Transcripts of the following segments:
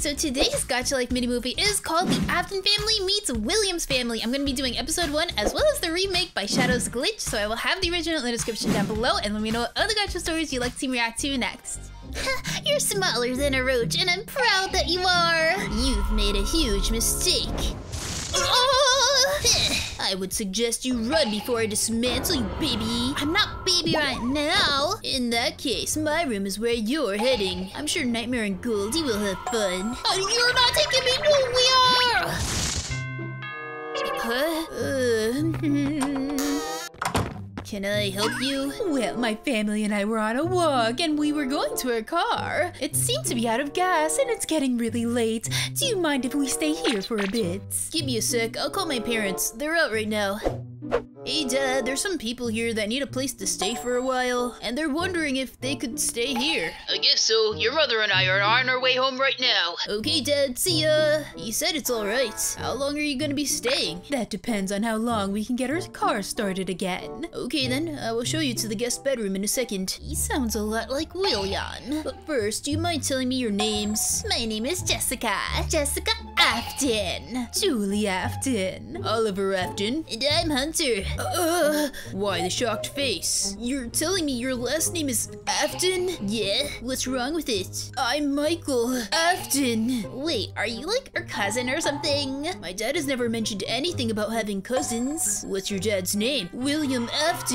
So today's Gotcha Like mini-movie is called The Afton Family Meets Williams Family. I'm going to be doing episode 1 as well as the remake by Shadow's Glitch, so I will have the original in the description down below, and let me know what other Gotcha stories you'd like to see me react to next. You're smaller than a roach, and I'm proud that you are! You've made a huge mistake. Oh! I would suggest you run before I dismantle you, baby. I'm not baby right now. In that case, my room is where you're heading. I'm sure Nightmare and Goldie will have fun. You're not taking me nowhere! Can I help you? Well, my family and I were on a walk, and we were going to our car. It seemed to be out of gas, and it's getting really late. Do you mind if we stay here for a bit? Give me a sec. I'll call my parents. They're out right now. Hey, Dad, there's some people here that need a place to stay for a while, and they're wondering if they could stay here. I guess so. Your mother and I are on our way home right now. Okay, Dad, see ya. You said it's alright. How long are you gonna be staying? That depends on how long we can get our car started again. Okay then, I will show you to the guest bedroom in a second. He sounds a lot like William. But first, do you mind telling me your names? My name is Jessica. Jessica Afton. Julie Afton. Oliver Afton. And I'm Hunter. Why the shocked face? You're telling me your last name is Afton? Yeah, what's wrong with it? I'm Michael Afton. Wait, are you like her cousin or something? My dad has never mentioned anything about having cousins. What's your dad's name? William Afton.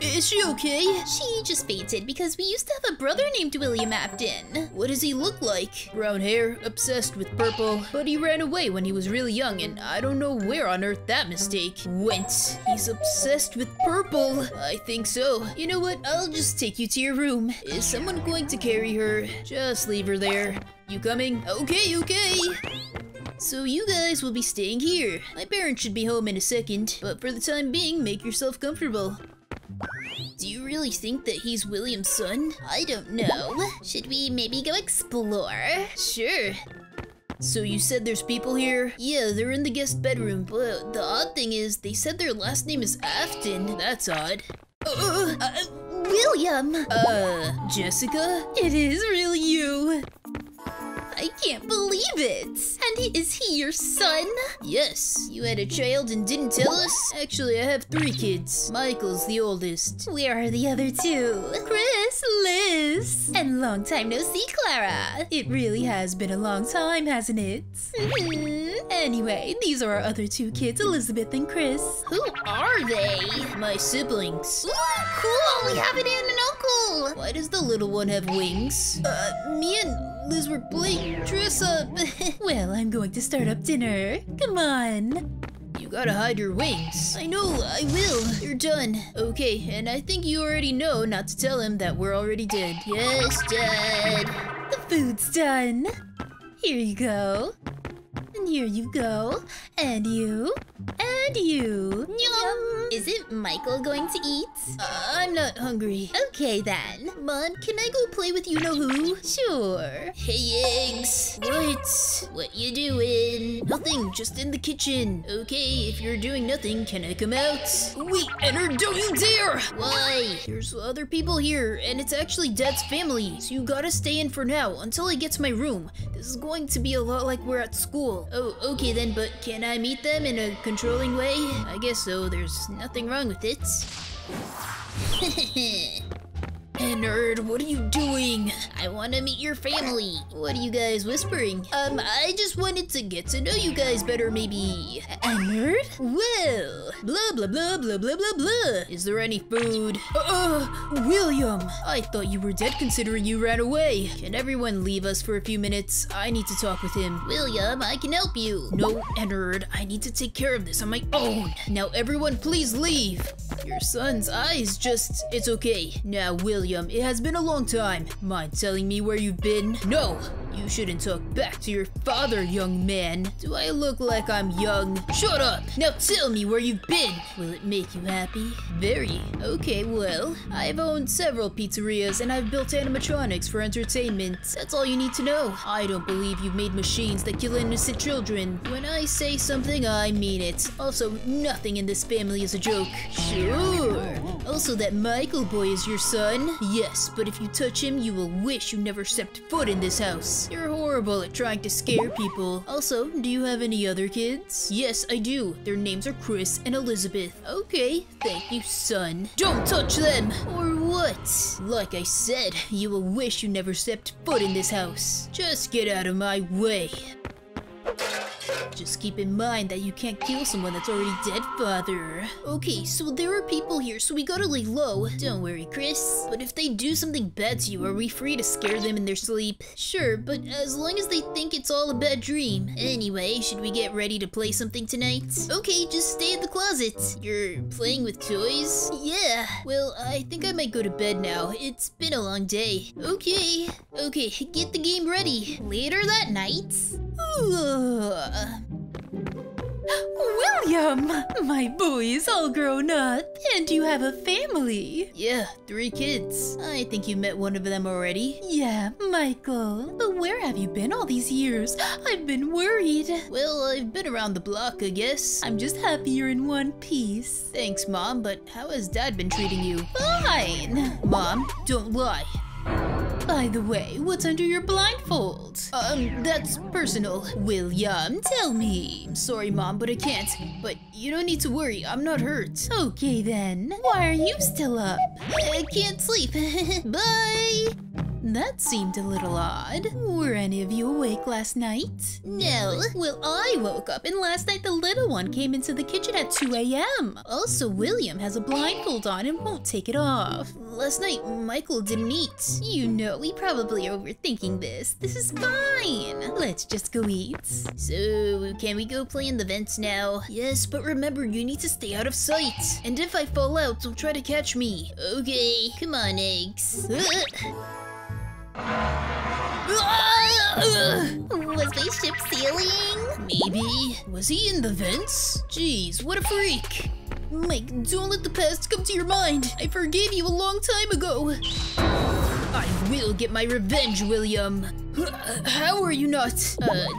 Is she okay? She just fainted because we used to have a brother named William Afton. What does he look like? Brown hair, obsessed with purple. But he ran away when he was really young, and I don't know where on earth that mistake went. He's obsessed with purple. I think so. You know what? I'll just take you to your room. Is someone going to carry her? Just leave her there. You coming? Okay, okay. So you guys will be staying here. My parents should be home in a second, but for the time being, make yourself comfortable. Do you really think that he's William's son? I don't know. Should we maybe go explore? Sure. So you said there's people here? Yeah, they're in the guest bedroom, but the odd thing is they said their last name is Afton. That's odd. William! Jessica? It is really you. I can't believe it! And is he your son? Yes. You had a child and didn't tell us? Actually, I have 3 kids. Michael's the oldest. Where are the other 2? Chris, Liz! And long time no see, Clara! It really has been a long time, hasn't it? Anyway, these are our other 2 kids, Elizabeth and Chris. Who are they? My siblings. Ooh, cool! We have an aunt and uncle! Why does the little one have wings? Me and Liz were playing dress up. Well, I'm going to start up dinner. Come on. You gotta hide your wings. I know, I will. You're done. Okay, and I think you already know not to tell him that we're already dead. Yes, Dad. The food's done. Here you go. And here you go. And you. And you. Yum. Isn't Michael going to eat? I'm not hungry. Okay then. Mom, can I go play with you-know-who? Sure. Hey, eggs. What? What you doing? Nothing, just in the kitchen. Okay, if you're doing nothing, can I come out? Wait, enter, don't you dare! Why? There's other people here, and it's actually Dad's family, so you gotta stay in for now until I get to my room. This is going to be a lot like we're at school. Oh, okay then, but can I meet them in a controlling way? I guess so, there's nothing wrong with it. Hey, nerd, what are you doing? I want to meet your family. What are you guys whispering? I just wanted to get to know you guys better, maybe. Nerd? Well, blah, blah, blah, blah, blah, blah, blah. Is there any food? William! I thought you were dead considering you ran away. Can everyone leave us for a few minutes? I need to talk with him. William, I can help you. No, nerd, I need to take care of this on my own. Now, everyone, please leave. Your son's eyes just... It's okay. Now, William, it has been a long time. Mind telling me where you've been? No! You shouldn't talk back to your father, young man. Do I look like I'm young? Shut up! Now tell me where you've been! Will it make you happy? Very. Okay, well, I've owned several pizzerias and I've built animatronics for entertainment. That's all you need to know. I don't believe you've made machines that kill innocent children. When I say something, I mean it. Also, nothing in this family is a joke. Sure. Also, that Michael boy is your son? Yes, but if you touch him, you will wish you never stepped foot in this house. kids. You're horrible at trying to scare people. Also, do you have any other kids? Yes, I do. Their names are Chris and Elizabeth. Okay, thank you, son. Don't touch them! Or what? Like I said, you will wish you never stepped foot in this house. Just get out of my way. Just keep in mind that you can't kill someone that's already dead, father. Okay, so there are people here, so we gotta lay low. Don't worry, Chris. But if they do something bad to you, are we free to scare them in their sleep? Sure, but as long as they think it's all a bad dream. Anyway, should we get ready to play something tonight? Okay, just stay in the closet. You're playing with toys? Yeah. Well, I think I might go to bed now. It's been a long day. Okay, get the game ready. Later that night. William, my boy is all grown up, and you have a family. Yeah, 3 kids. I think you met one of them already. Yeah, Michael. But where have you been all these years? I've been worried. Well, I've been around the block, I guess. I'm just happy you're in one piece. Thanks, Mom, but how has Dad been treating you? Fine! Mom, don't lie. By the way, what's under your blindfold? That's personal. William, tell me. I'm sorry, Mom, but I can't. But you don't need to worry. I'm not hurt. Okay, then. Why are you still up? I can't sleep. Bye! That seemed a little odd. Were any of you awake last night? No. Well, I woke up, and last night the little one came into the kitchen at 2 a.m. Also, William has a blindfold on and won't take it off. Last night, Michael didn't eat. You know, we probably are overthinking this. This is fine. Let's just go eat. So, can we go play in the vents now? Yes, but remember, you need to stay out of sight. And if I fall out, don't try to catch me. Okay, come on, eggs. Was my ship sailing? Maybe. Was he in the vents? Jeez, what a freak. Mike, don't let the past come to your mind. I forgave you a long time ago. I will get my revenge, William. How are you not?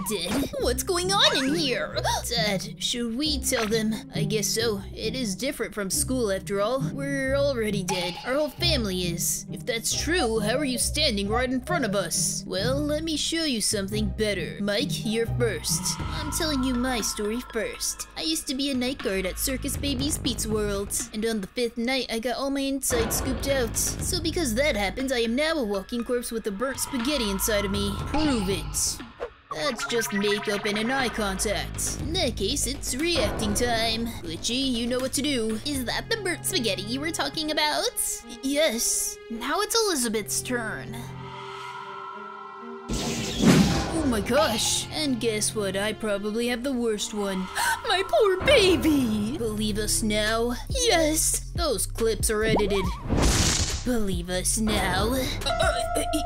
Dead? What's going on in here? Dad, should we tell them? I guess so. It is different from school, after all. We're already dead. Our whole family is. If that's true, how are you standing right in front of us? Well, let me show you something better. Mike, you're first. I'm telling you my story first. I used to be a night guard at Circus Baby's Pizza World. And on the 5th night, I got all my insides scooped out. So because that happened, I am now a walking corpse with a burnt spaghetti inside of me. Prove it. That's just makeup and an eye contact. In that case, it's reacting time. Glitchy, you know what to do. Is that the burnt spaghetti you were talking about? Yes. Now it's Elizabeth's turn. Oh my gosh. And guess what? I probably have the worst one. My poor baby. Believe us now? Yes. Those clips are edited. Believe us now?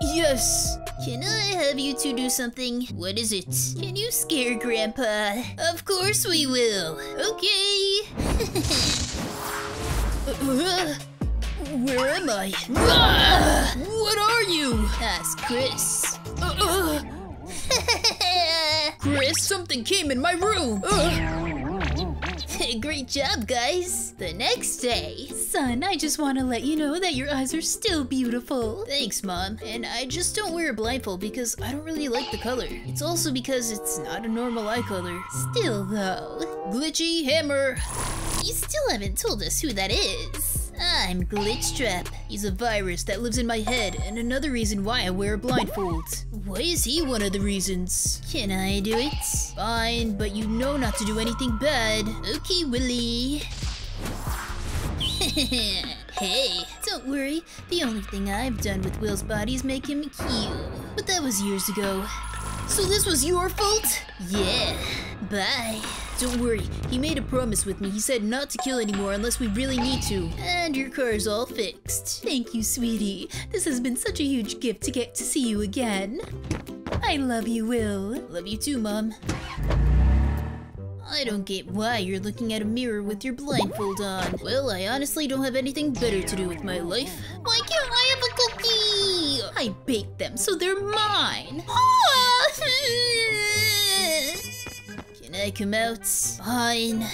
Yes. Can I have you two do something? What is it? Can you scare Grandpa? Of course we will. Okay. Where am I? What are you? Ask Chris. Chris, something came in my room. Great job, guys. The next day. Son, I just want to let you know that your eyes are still beautiful. Thanks, Mom. And I just don't wear a blindfold because I don't really like the color. It's also because it's not a normal eye color. Still, though. Glitchy Hammer. You still haven't told us who that is. I'm Glitchtrap. He's a virus that lives in my head and another reason why I wear a blindfold. Why is he one of the reasons? Can I do it? Fine, but you know not to do anything bad. Okay, Willy. Hey, don't worry. The only thing I've done with Will's body is make him cute. But that was years ago. So this was your fault? Yeah. Bye. Don't worry, he made a promise with me. He said not to kill anymore unless we really need to. And your car is all fixed. Thank you, sweetie. This has been such a huge gift to get to see you again. I love you, Will. Love you too, Mom. I don't get why you're looking at a mirror with your blindfold on. Well, I honestly don't have anything better to do with my life. Why can't I have a cookie? I baked them, so they're mine. Can I come out? Fine.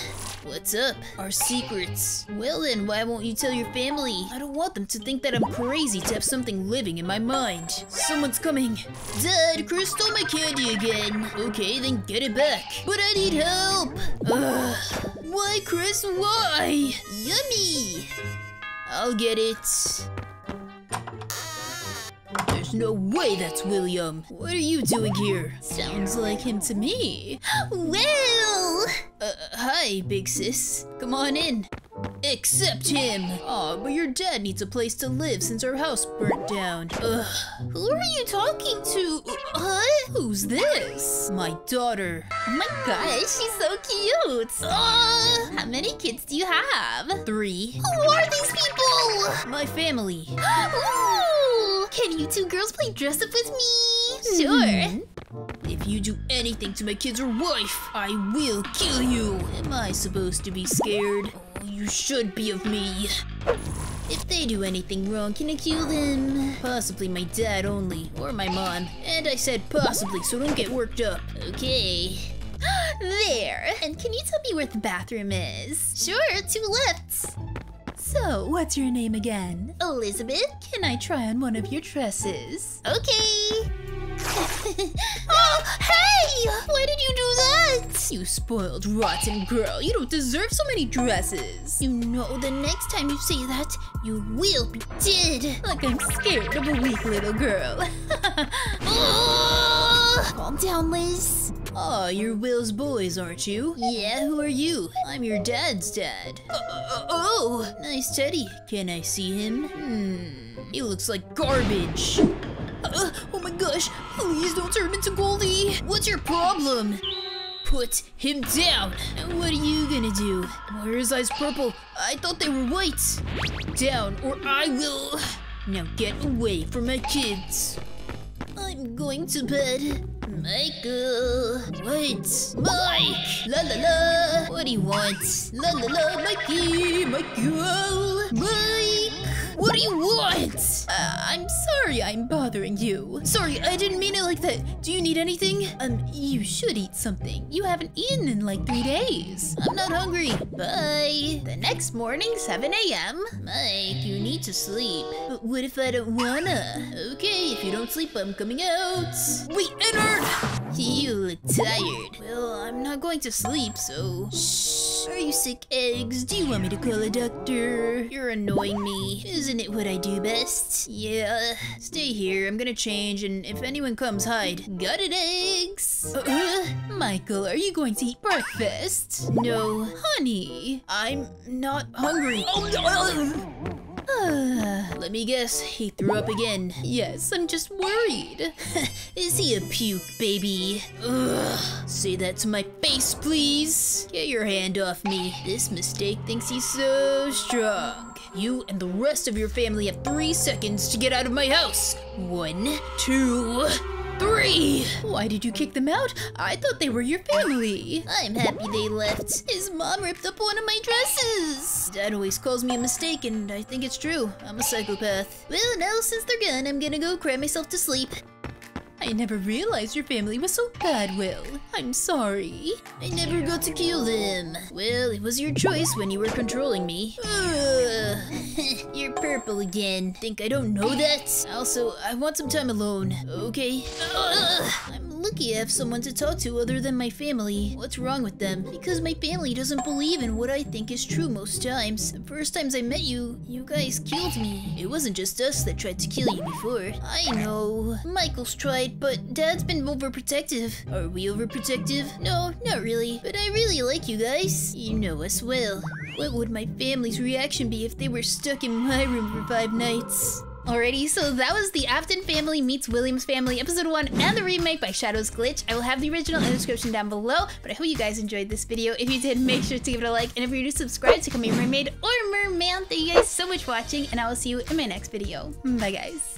What's up? Our secrets. Well then, why won't you tell your family? I don't want them to think that I'm crazy to have something living in my mind. Someone's coming. Dad, Chris stole my candy again. Okay, then get it back. But I need help. Ugh. Why, Chris? Why? Yummy. I'll get it. There's no way that's William. What are you doing here? Sounds like him to me. Well! Hi, big sis. Come on in. Accept him! Aw, but your dad needs a place to live since our house burnt down. Ugh. Who are you talking to? Huh? Who's this? My daughter. Oh my gosh, she's so cute! How many kids do you have? 3. Who are these people? My family. Ooh! Can you two girls play dress up with me? Sure. If you do anything to my kids or wife, I will kill you. Am I supposed to be scared? You should be of me. If they do anything wrong, can I kill them? Possibly my dad only, or my mom. And I said possibly, so don't get worked up. Okay. There! And can you tell me where the bathroom is? Sure, 2 left. So, what's your name again? Elizabeth? Can I try on one of your dresses? Okay. Oh, hey! Why did you do that? You spoiled rotten girl. You don't deserve so many dresses. You know the next time you say that, you will be dead. Like I'm scared of a weak little girl. Oh! Calm down, Liz. Aw, you're Will's boys, aren't you? Yeah, who are you? I'm your dad's dad. Oh! Nice teddy. Can I see him? He looks like garbage. Oh my gosh, please don't turn into Goldie. What's your problem? Put him down. What are you gonna do? Why are his eyes purple? I thought they were white. Down or I will. Now get away from my kids. I'm going to bed. Michael. What? Mike. La la la. What do you want? La la la. Mikey. Michael. Mike. What do you want? I'm sorry I'm bothering you. Sorry, I didn't mean it like that. Do you need anything? You should eat something. You haven't eaten in like 3 days. I'm not hungry. Bye. The next morning, 7 a.m. Mike, you need to sleep. But what if I don't wanna? Okay, if you don't sleep, I'm coming out. We entered! You look tired. Well, I'm not going to sleep, so... Shh. Are you sick, eggs? Do you want me to call a doctor? You're annoying me. Isn't it what I do best? Yeah. Stay here, I'm gonna change, and if anyone comes, hide. Got it, eggs! Michael, are you going to eat breakfast? No. Honey, I'm not hungry. Let me guess, he threw up again. Yes, I'm just worried. Is he a puke, baby? Ugh. Say that to my face, please. Get your hand off me. This mistake thinks he's so strong. You and the rest of your family have 3 seconds to get out of my house. 1, 2, 3! Why did you kick them out? I thought they were your family. I'm happy they left. His mom ripped up one of my dresses. Dad always calls me a mistake, and I think it's true. I'm a psychopath. Well, now since they're gone, I'm gonna go cry myself to sleep. I never realized your family was so bad, Will. I'm sorry. I never got to kill them. Well, it was your choice when you were controlling me. You're purple again. Think I don't know that? Also, I want some time alone. Okay. I'm lucky I have someone to talk to other than my family. What's wrong with them? Because my family doesn't believe in what I think is true most times. The first times I met you, you guys killed me. It wasn't just us that tried to kill you before. I know. Michael's tried, but Dad's been overprotective. Are we overprotective? No, not really. But I really like you guys. You know us well. What would my family's reaction be if they were stuck in my room for 5 nights? Alrighty, so that was the Afton Family Meets Williams Family Episode 1 and the remake by Shadow's Glitch. I will have the original in the description down below, but I hope you guys enjoyed this video. If you did, make sure to give it a like, and if you're new, subscribe to become a mermaid or merman. Thank you guys so much for watching, and I will see you in my next video. Bye, guys.